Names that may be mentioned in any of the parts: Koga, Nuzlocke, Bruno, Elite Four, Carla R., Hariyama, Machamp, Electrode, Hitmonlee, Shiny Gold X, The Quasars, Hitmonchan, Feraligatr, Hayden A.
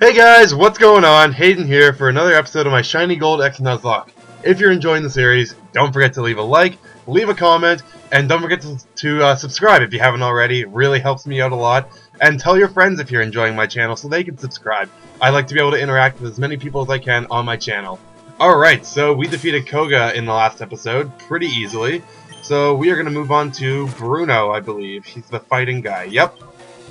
Hey guys, what's going on? Hayden here for another episode of my Shiny Gold X Nuzlocke. If you're enjoying the series, don't forget to leave a like, leave a comment, and don't forget to subscribe if you haven't already. It really helps me out a lot. And tell your friends if you're enjoying my channel so they can subscribe. I like to be able to interact with as many people as I can on my channel. Alright, so we defeated Koga in the last episode pretty easily. So we are going to move on to Bruno, I believe. He's the fighting guy. Yep.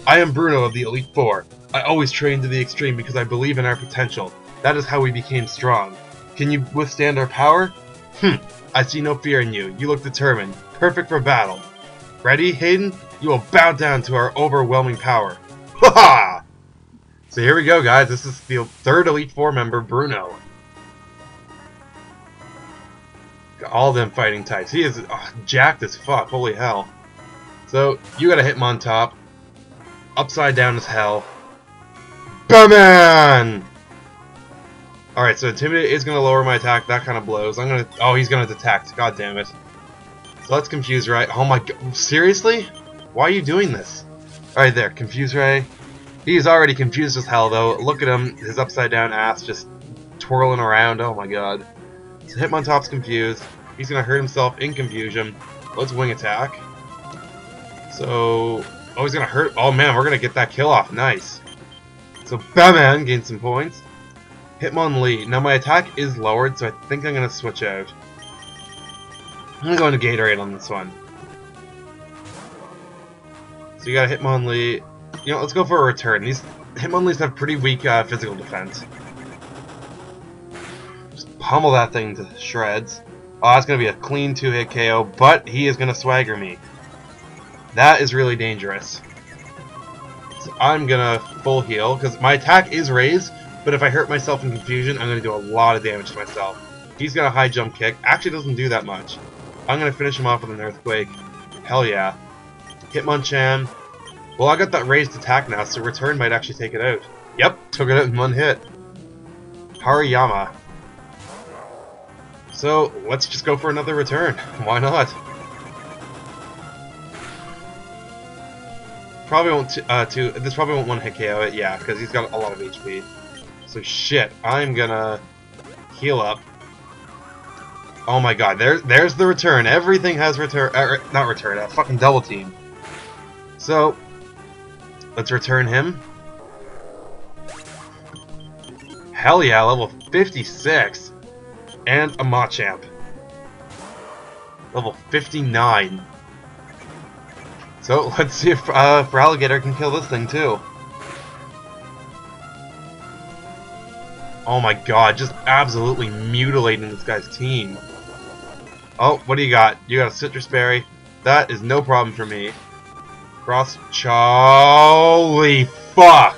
I am Bruno of the Elite Four. I always train to the extreme because I believe in our potential. That is how we became strong. Can you withstand our power? I see no fear in you. You look determined. Perfect for battle. Ready, Hayden? You will bow down to our overwhelming power. Ha-ha! So here we go, guys. This is the third Elite Four member, Bruno. Got all them fighting types. He is jacked as fuck. Holy hell. So, you gotta hit him on top. Upside down as hell. Batman! Alright, so Intimidate is going to lower my attack. That kind of blows. I'm going to... Oh, he's going to detect. God damn it. So that's Confuse Ray. Oh my god. Seriously? Why are you doing this? Alright, there. Confuse Ray. He's already confused as hell, though. Look at him. His upside down ass just twirling around. Oh my god. So Hitmontop's confused. He's going to hurt himself in confusion. Let's wing attack. So... Oh, he's gonna hurt. Oh man, we're gonna get that kill off. Nice. So Batman gains some points. Hitmonlee. Now my attack is lowered, so I think I'm gonna switch out. I'm gonna go into Gatorade on this one. So you got Hitmonlee. You know, let's go for a return. These Hitmonlees have pretty weak physical defense. Just pummel that thing to shreds. Oh, that's gonna be a clean 2-hit KO, but he is gonna swagger me. That is really dangerous. So I'm gonna full heal, because my attack is raised, but if I hurt myself in confusion, I'm gonna do a lot of damage to myself. He's got a high jump kick. Actually doesn't do that much. I'm gonna finish him off with an earthquake. Hell yeah. Hitmonchan. Well, I got that raised attack now, so return might actually take it out. Yep, took it out in one hit. Hariyama. So let's just go for another return. Why not? Probably won't this probably won't one hit KO it, yeah, because he's got a lot of HP. So shit, I'm gonna heal up. Oh my god, there's the return. Everything has return, not return, fucking double team. So let's return him. Hell yeah, level 56 and a Machamp. Level 59. So let's see if Feraligatr can kill this thing too. Oh my god, just absolutely mutilating this guy's team. Oh, what do you got? You got a citrus berry. That is no problem for me. Cross Holy fuck!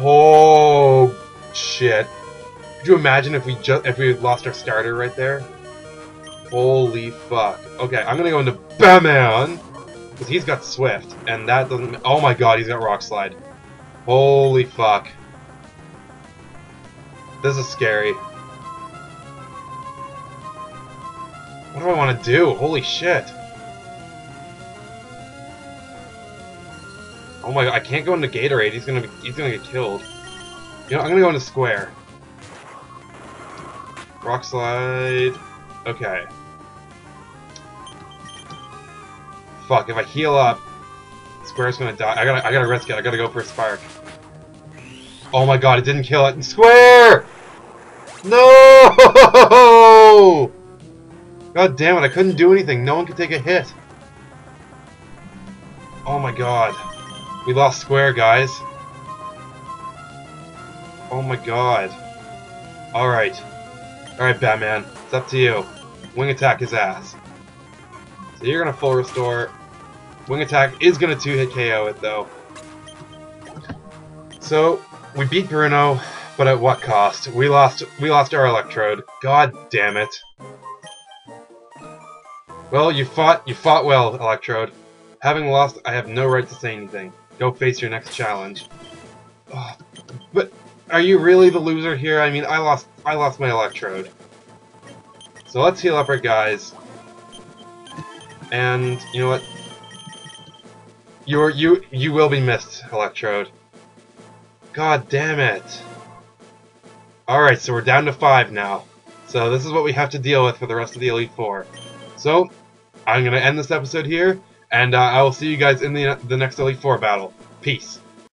Oh shit. Could you imagine if we had lost our starter right there? Holy fuck. Okay, I'm gonna go into Batman, because he's got Swift, and that doesn't... Oh my god, he's got Rock Slide. Holy fuck. This is scary. What do I want to do? Holy shit. Oh my god, I can't go into Gatorade. He's gonna get killed. You know, I'm gonna go into Square. Rock Slide... Okay. Fuck, if I heal up, Square's gonna die. I gotta risk it, I gotta go for a spark. Oh my god, it didn't kill it. Square! No! God damn it, I couldn't do anything. No one could take a hit. Oh my god. We lost Square, guys. Oh my god. Alright. Alright, Batman. It's up to you. Wing attack his ass. So you're gonna full restore. Wing attack is gonna 2-hit KO it though. So we beat Bruno, but at what cost? We lost our Electrode. God damn it. Well, you fought well, Electrode. Having lost, I have no right to say anything. Go face your next challenge. Oh, but are you really the loser here? I mean, I lost my Electrode. So let's heal up our guys. And you know what? You will be missed, Electrode. God damn it. Alright, so we're down to 5 now. So this is what we have to deal with for the rest of the Elite Four. So, I'm going to end this episode here, and I will see you guys in the next Elite Four battle. Peace.